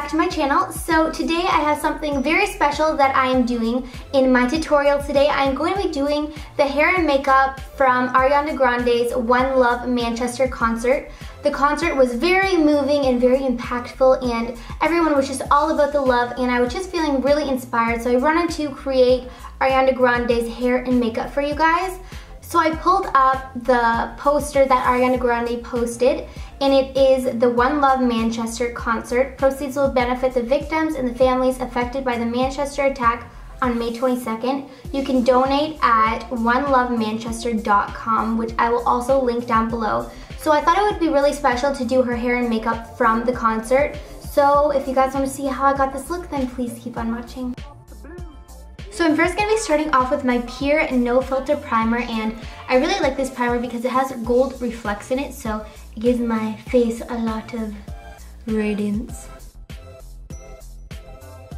back to my channel. So today I have something very special that I am doing in my tutorial today. I am going to be doing the hair and makeup from Ariana Grande's One Love Manchester concert. The concert was very moving and very impactful, and everyone was just all about the love, and I was just feeling really inspired, so I wanted to create Ariana Grande's hair and makeup for you guys. So I pulled up the poster that Ariana Grande posted, and it is the One Love Manchester concert. Proceeds will benefit the victims and the families affected by the Manchester attack on May 22nd. You can donate at onelovemanchester.com, which I will also link down below. So I thought it would be really special to do her hair and makeup from the concert. So if you guys want to see how I got this look, then please keep on watching. So I'm first going to be starting off with my Pure No Filter Primer, and I really like this primer because it has gold reflex in it, so it gives my face a lot of radiance.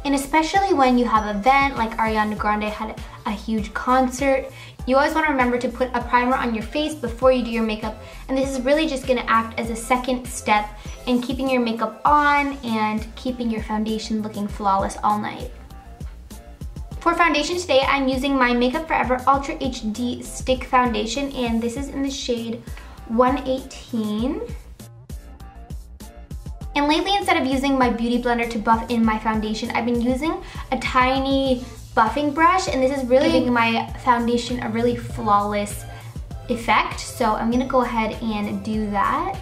And especially when you have an event, like Ariana Grande had a huge concert, you always want to remember to put a primer on your face before you do your makeup, and this is really just going to act as a second step in keeping your makeup on and keeping your foundation looking flawless all night. For foundation today, I'm using my Makeup Forever Ultra HD Stick Foundation, and this is in the shade 118. And lately, instead of using my Beauty Blender to buff in my foundation, I've been using a tiny buffing brush, and this is really giving my foundation a really flawless effect, so I'm going to go ahead and do that.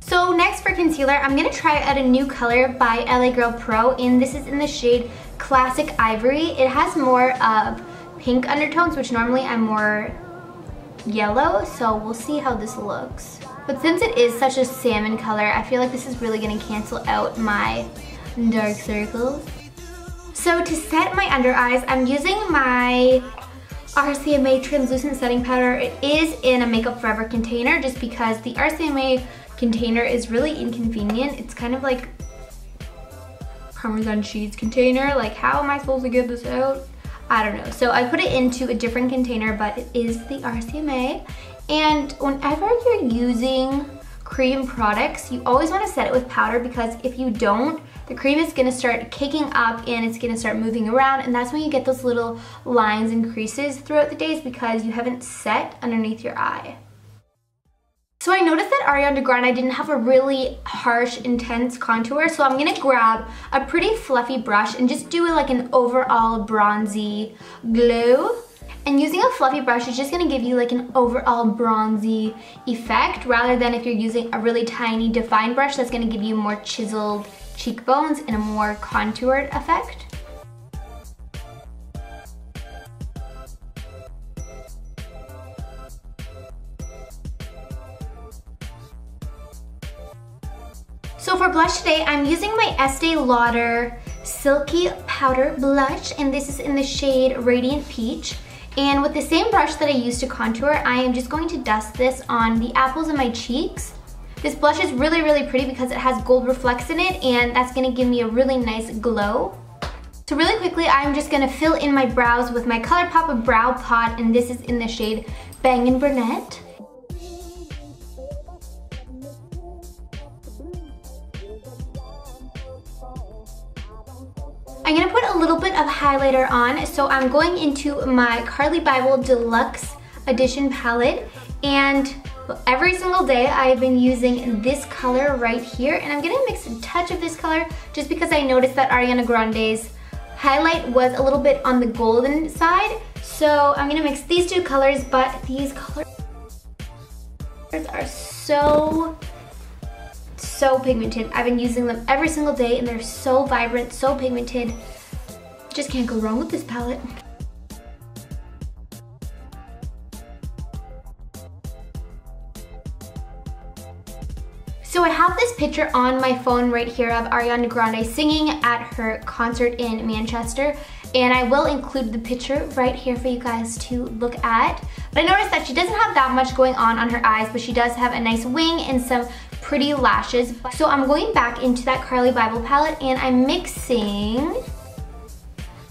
So next for concealer, I'm going to try out a new color by LA Girl Pro, and this is in the shade Classic Ivory. It has more of pink undertones, which normally I'm more yellow, so we'll see how this looks. But since it is such a salmon color, I feel like this is really going to cancel out my dark circles. So to set my under eyes, I'm using my RCMA Translucent Setting Powder. It is in a Makeup Forever container just because the RCMA container is really inconvenient. It's kind of like Parmesan cheese container. Like, how am I supposed to get this out? I don't know. So I put it into a different container, but it is the RCMA. And whenever you're using cream products, you always want to set it with powder, because if you don't, the cream is going to start kicking up and it's going to start moving around, and that's when you get those little lines and creases throughout the days because you haven't set underneath your eye. So I noticed that Ariana Grande didn't have a really harsh, intense contour, so I'm going to grab a pretty fluffy brush and just do like an overall bronzy glow. And using a fluffy brush is just going to give you like an overall bronzy effect, rather than if you're using a really tiny defined brush that's going to give you more chiseled cheekbones and a more contoured effect. So for blush today, I'm using my Estee Lauder Silky Powder Blush, and this is in the shade Radiant Peach. And with the same brush that I used to contour, I am just going to dust this on the apples of my cheeks. This blush is really, really pretty because it has gold reflex in it, and that's going to give me a really nice glow. So really quickly, I'm just going to fill in my brows with my ColourPop Brow Pot, and this is in the shade Bangin' Brunette. I'm going to put a little bit of highlighter on, so I'm going into my Carli Bybel Deluxe Edition palette, and every single day I've been using this color right here, and I'm going to mix a touch of this color just because I noticed that Ariana Grande's highlight was a little bit on the golden side, so I'm going to mix these two colors, but these colors are so pigmented. I've been using them every single day and they're so vibrant, so pigmented. Just can't go wrong with this palette. So I have this picture on my phone right here of Ariana Grande singing at her concert in Manchester, and I will include the picture right here for you guys to look at. But I noticed that she doesn't have that much going on her eyes, but she does have a nice wing and some pretty lashes. So I'm going back into that Carli Bybel palette, and I'm mixing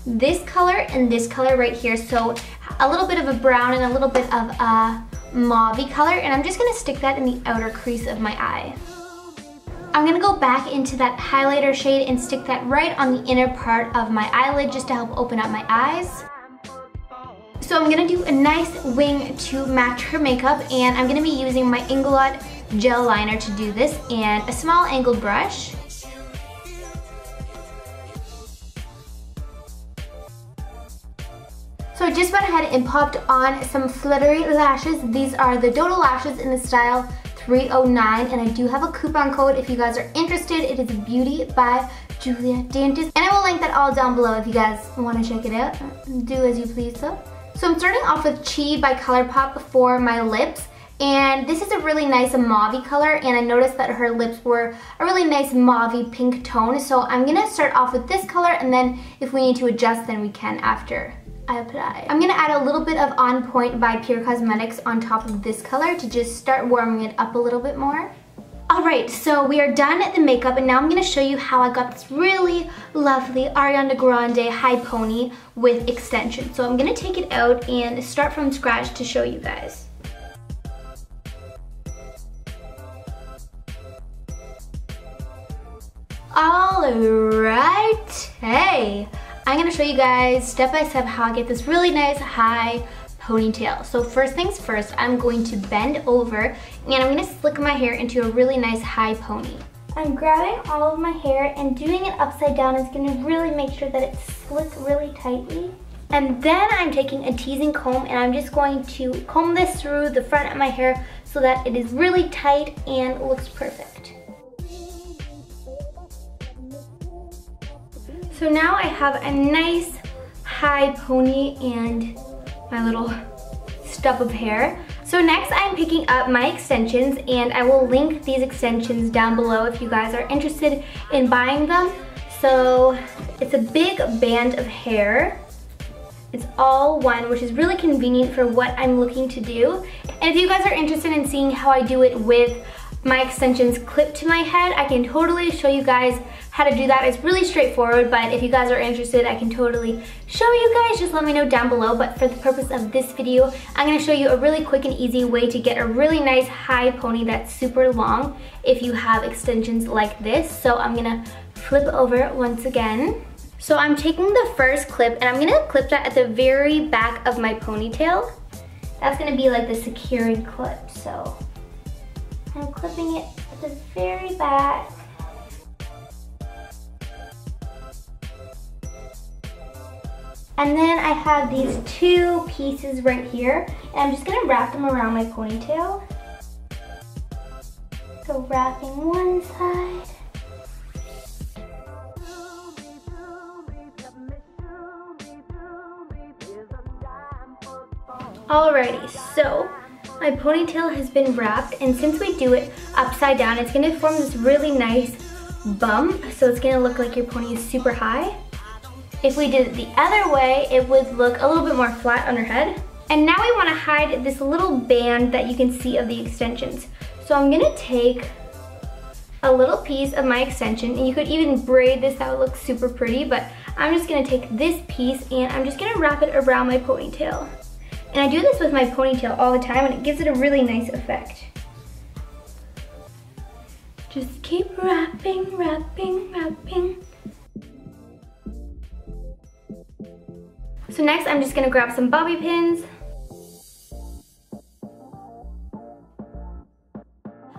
this color and this color right here. So a little bit of a brown and a little bit of a mauvey color, and I'm just gonna stick that in the outer crease of my eye. I'm gonna go back into that highlighter shade and stick that right on the inner part of my eyelid just to help open up my eyes. So I'm gonna do a nice wing to match her makeup, and I'm gonna be using my Inglot gel liner to do this and a small angled brush. So I just went ahead and popped on some fluttery lashes. These are the Dodo lashes in the style 309, and I do have a coupon code if you guys are interested. It is Beauty by Julia Dantas, and I will link that all down below if you guys want to check it out. Do as you please though. So I'm starting off with Chi by Colourpop for my lips, and this is a really nice mauvey color, and I noticed that her lips were a really nice mauvey pink tone, so I'm gonna start off with this color, and then if we need to adjust then we can after I apply. I'm gonna add a little bit of On Point by Pure Cosmetics on top of this color to just start warming it up a little bit more. Alright, so we are done at the makeup, and now I'm gonna show you how I got this really lovely Ariana Grande high pony with extension. So I'm gonna take it out and start from scratch to show you guys. Alright, hey! I'm gonna show you guys step by step how I get this really nice high ponytail. So first things first, I'm going to bend over and I'm gonna slick my hair into a really nice high pony. I'm grabbing all of my hair and doing it upside down is gonna really make sure that it's slick really tightly. And then I'm taking a teasing comb and I'm just going to comb this through the front of my hair so that it is really tight and looks perfect. So now I have a nice high pony and my little stub of hair. So next I'm picking up my extensions, and I will link these extensions down below if you guys are interested in buying them. So it's a big band of hair. It's all one, which is really convenient for what I'm looking to do. And if you guys are interested in seeing how I do it with my extensions clipped to my head, I can totally show you guys how to do that. It's really straightforward, but if you guys are interested, I can totally show you guys. Just let me know down below, but for the purpose of this video, I'm gonna show you a really quick and easy way to get a really nice high pony that's super long if you have extensions like this. So I'm gonna flip over once again. So I'm taking the first clip, and I'm gonna clip that at the very back of my ponytail. That's gonna be like the securing clip, so I'm clipping it at the very back. And then I have these two pieces right here, and I'm just gonna wrap them around my ponytail. So wrapping one side. Alrighty, so my ponytail has been wrapped, and since we do it upside down, it's gonna form this really nice bump, so it's gonna look like your pony is super high. If we did it the other way, it would look a little bit more flat on her head. And now we wanna hide this little band that you can see of the extensions. So I'm gonna take a little piece of my extension, and you could even braid this, that would look super pretty, but I'm just gonna take this piece and I'm just gonna wrap it around my ponytail. And I do this with my ponytail all the time, and it gives it a really nice effect. Just keep wrapping, wrapping, wrapping. So next I'm just gonna grab some bobby pins.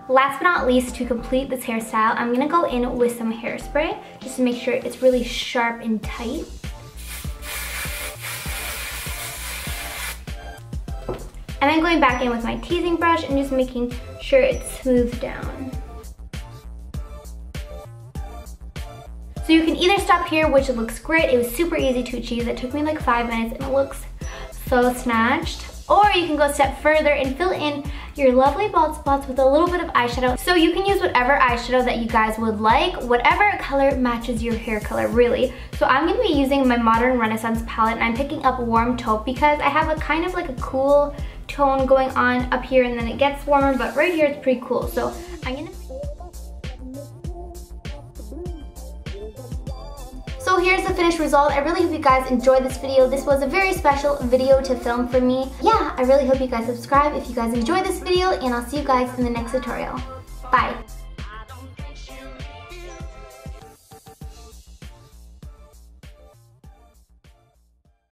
Last but not least, to complete this hairstyle, I'm gonna go in with some hairspray just to make sure it's really sharp and tight. And I'm going back in with my teasing brush and just making sure it's smoothed down. So you can either stop here, which looks great. It was super easy to achieve. That took me like 5 minutes and it looks so snatched. Or you can go a step further and fill in your lovely bald spots with a little bit of eyeshadow. So you can use whatever eyeshadow that you guys would like, whatever color matches your hair color, really. So I'm gonna be using my Modern Renaissance palette, and I'm picking up Warm Taupe because I have a kind of like a cool tone going on up here, and then it gets warmer, but right here it's pretty cool. So I'm gonna So here's the finished result. I really hope you guys enjoyed this video. This was a very special video to film for me. Yeah, I really hope you guys subscribe if you guys enjoyed this video, and I'll see you guys in the next tutorial. Bye.